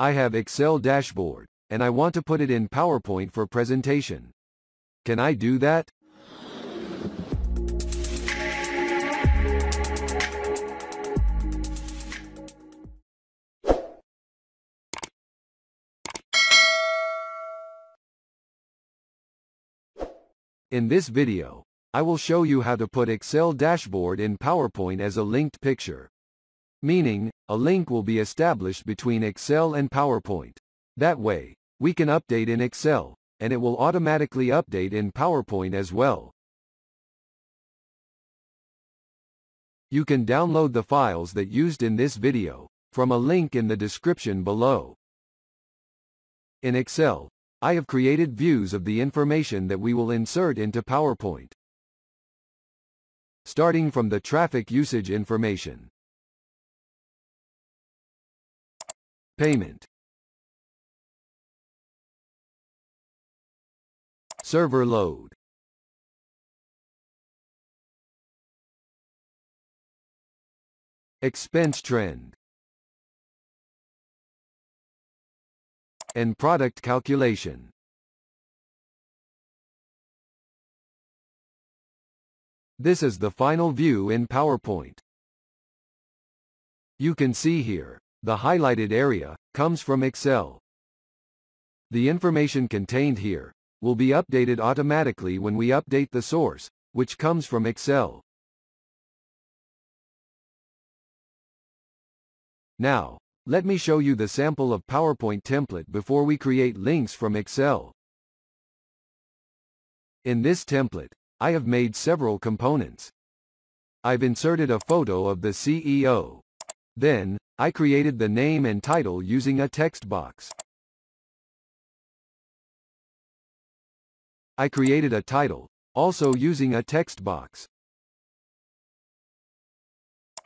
I have Excel dashboard, and I want to put it in PowerPoint for presentation. Can I do that? In this video, I will show you how to put Excel dashboard in PowerPoint as a linked picture. Meaning, a link will be established between Excel and PowerPoint. That way, we can update in Excel, and it will automatically update in PowerPoint as well. You can download the files that used in this video from a link in the description below. In Excel, I have created views of the information that we will insert into PowerPoint. Starting from the traffic usage information, payment, server load, expense trend, and product calculation. This is the final view in PowerPoint. You can see here, the highlighted area comes from Excel. The information contained here will be updated automatically when we update the source, which comes from Excel. Now, let me show you the sample of PowerPoint template before we create links from Excel. In this template, I have made several components. I've inserted a photo of the CEO. Then, I created the name and title using a text box. I created a title, also using a text box.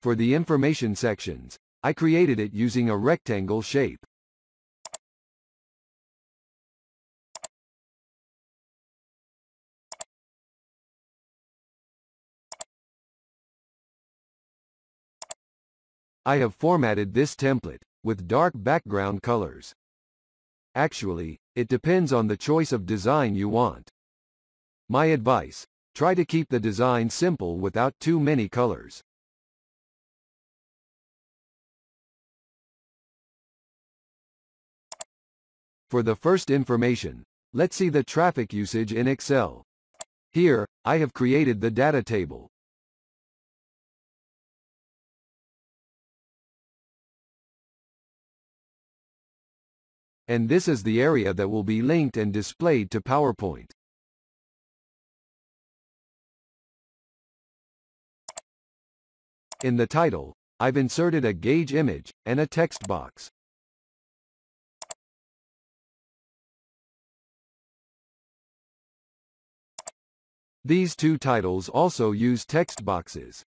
For the information sections, I created it using a rectangle shape. I have formatted this template with dark background colors. Actually, it depends on the choice of design you want. My advice, try to keep the design simple without too many colors. For the first information, let's see the traffic usage in Excel. Here, I have created the data table. And this is the area that will be linked and displayed to PowerPoint. In the title, I've inserted a gauge image and a text box. These two titles also use text boxes.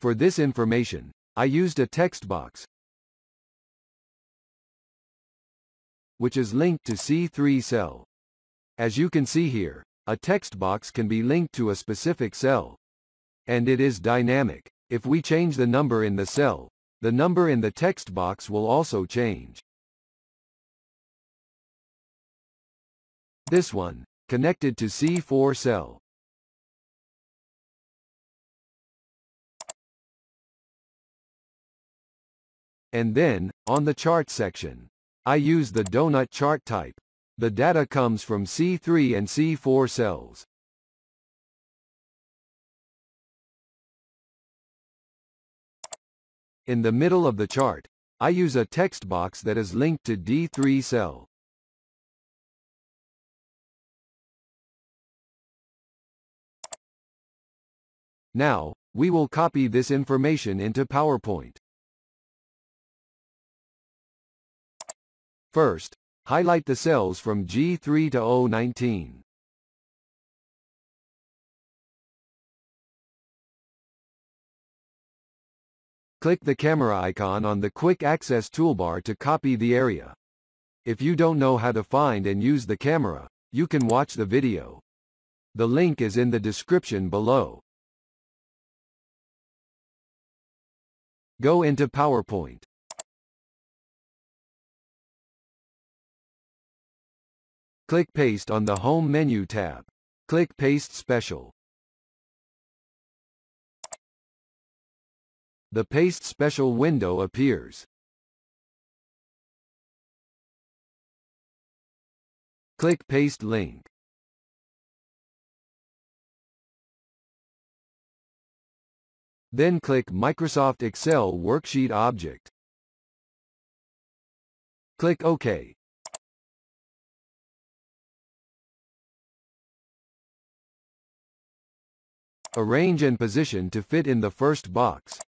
For this information, I used a text box, which is linked to C3 cell. As you can see here, a text box can be linked to a specific cell. And it is dynamic. If we change the number in the cell, the number in the text box will also change. This one, connected to C4 cell. And then, on the chart section, I use the donut chart type. The data comes from C3 and C4 cells. In the middle of the chart, I use a text box that is linked to D3 cell. Now, we will copy this information into PowerPoint. First, highlight the cells from G3 to O19. Click the camera icon on the Quick Access toolbar to copy the area. If you don't know how to find and use the camera, you can watch the video. The link is in the description below. Go into PowerPoint. Click Paste on the Home menu tab. Click Paste Special. The Paste Special window appears. Click Paste Link. Then click Microsoft Excel Worksheet Object. Click OK. Arrange and position to fit in the first box.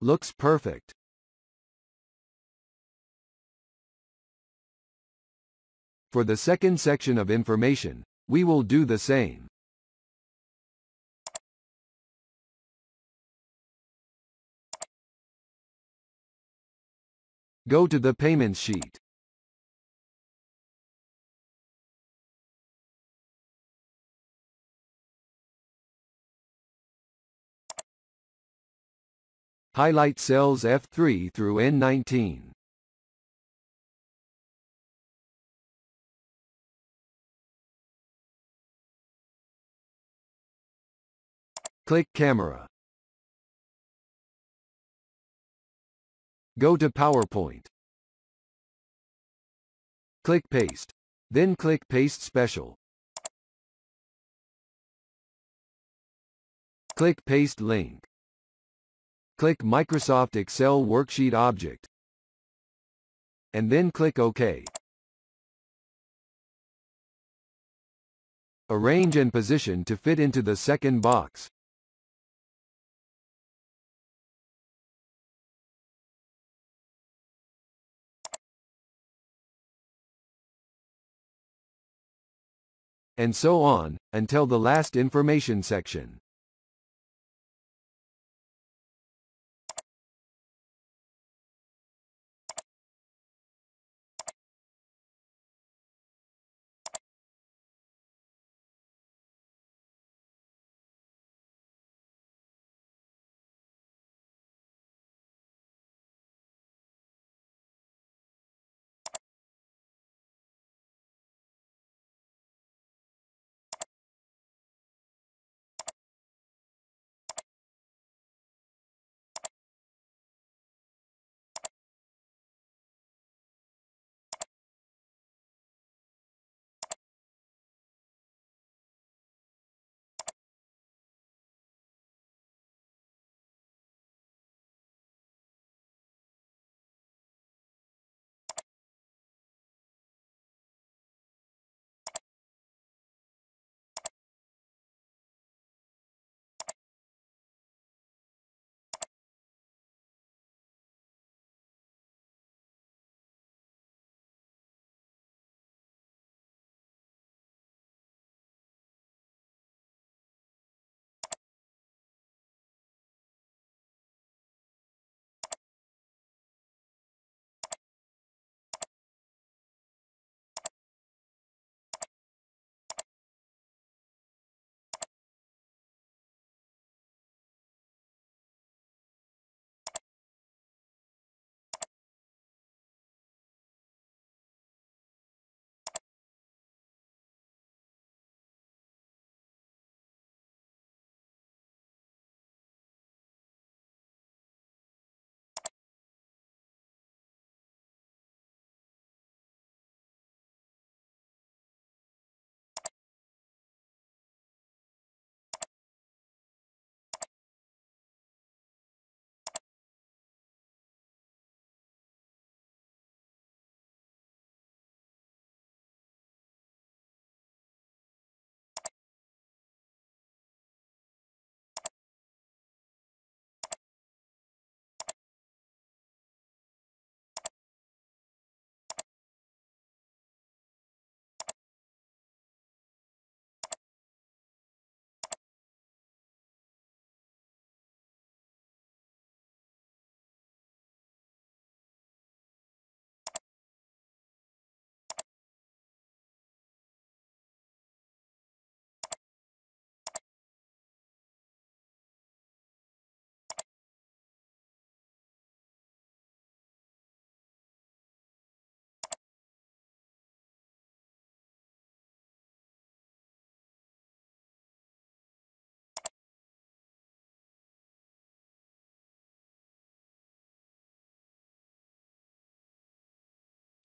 Looks perfect. For the second section of information, we will do the same. Go to the payments sheet. Highlight cells F3 through N19. Click Camera. Go to PowerPoint. Click Paste. Then click Paste Special. Click Paste Link. Click Microsoft Excel Worksheet Object. And then click OK. Arrange and position to fit into the second box. And so on, until the last information section.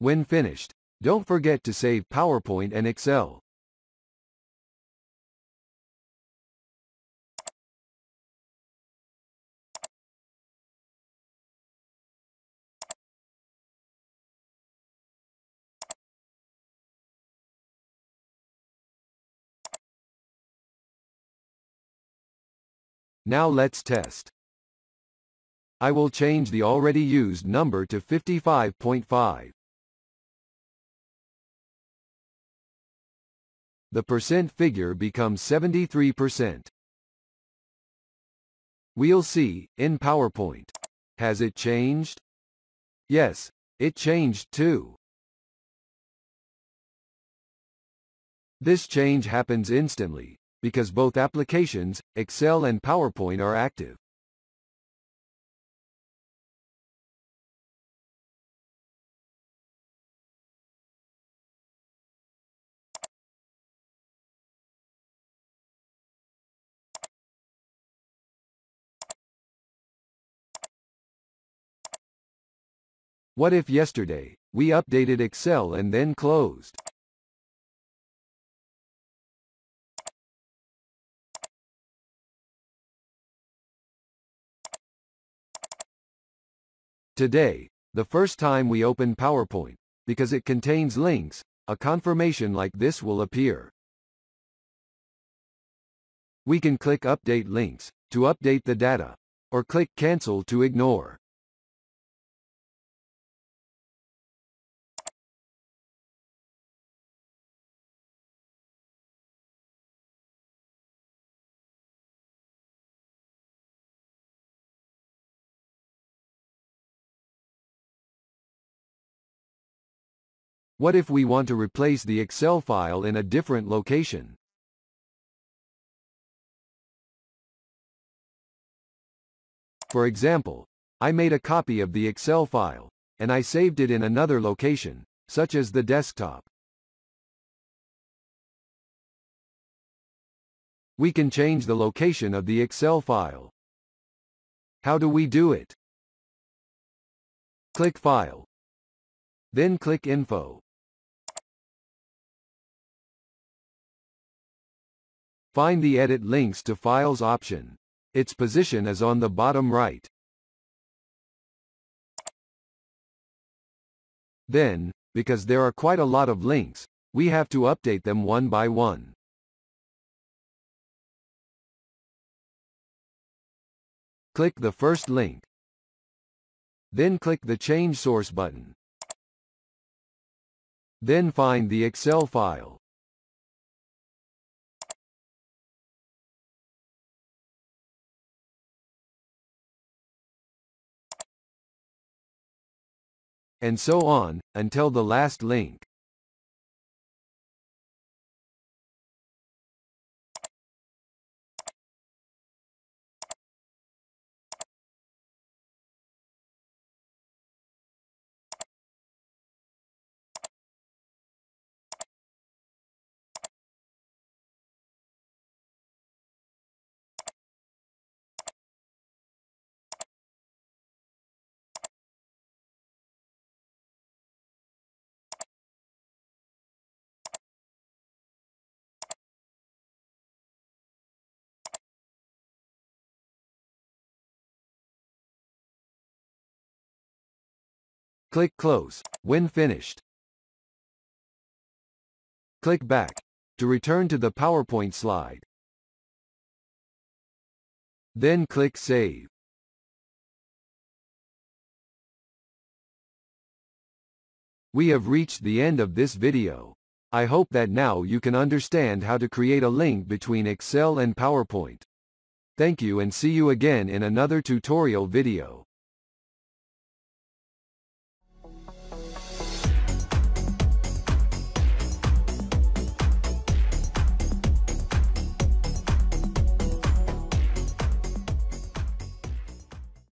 When finished, don't forget to save PowerPoint and Excel. Now let's test. I will change the already used number to 55.5. The percent figure becomes 73%. We'll see, in PowerPoint. Has it changed? Yes, it changed too. This change happens instantly, because both applications, Excel and PowerPoint, are active. What if yesterday, we updated Excel and then closed? Today, the first time we open PowerPoint, because it contains links, a confirmation like this will appear. We can click Update Links to update the data, or click Cancel to ignore. What if we want to replace the Excel file in a different location? For example, I made a copy of the Excel file, and I saved it in another location, such as the desktop. We can change the location of the Excel file. How do we do it? Click File. Then click Info. Find the Edit Links to Files option. Its position is on the bottom right. Then, because there are quite a lot of links, we have to update them one by one. Click the first link. Then click the Change Source button. Then find the Excel file. And so on, until the last link. Click Close when finished. Click Back to return to the PowerPoint slide. Then click Save. We have reached the end of this video. I hope that now you can understand how to create a link between Excel and PowerPoint. Thank you and see you again in another tutorial video.